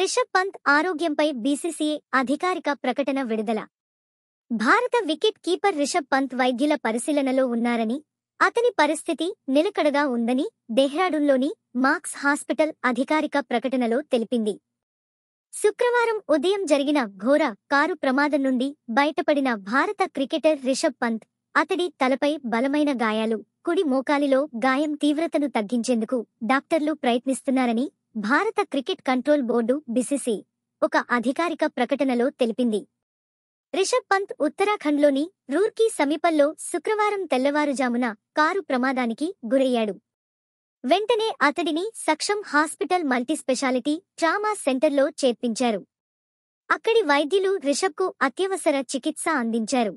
రిషబ్ పంత్ ఆరోగ్యంపై బీసీసీఐ అధికారిక ప్రకటన విడుదల. భారత వికెట్ కీపర్ రిషబ్ పంత్ వైద్యుల పరిశీలనలో ఉన్నారని, అతని పరిస్థితి నిలకడగా ఉందని డెహ్రాడూన్లోని మార్క్స్ హాస్పిటల్ అధికారిక ప్రకటనలో తెలిపింది. శుక్రవారం ఉదయం జరిగిన ఘోర కారు ప్రమాదం నుండి బయటపడిన భారత క్రికెటర్ రిషబ్ పంత్, అతడి తలపై బలమైన గాయాలు, కుడి మోకాలిలో గాయం తీవ్రతను తగ్గించేందుకు డాక్టర్లు ప్రయత్నిస్తున్నారని భారత క్రికెట్ కంట్రోల్ బోర్డు బీసీసీఐ ఒక అధికారిక ప్రకటనలో తెలిపింది. రిషబ్ పంత్ ఉత్తరాఖండ్లోని రూర్కీ సమీపంలో శుక్రవారం తెల్లవారుజామున కారు ప్రమాదానికి గురయ్యాడు. వెంటనే అతడిని సక్షం హాస్పిటల్ మల్టీస్పెషాలిటీ ట్రామా సెంటర్లో చేర్పించారు. అక్కడి వైద్యులు రిషబ్కు అత్యవసర చికిత్స అందించారు.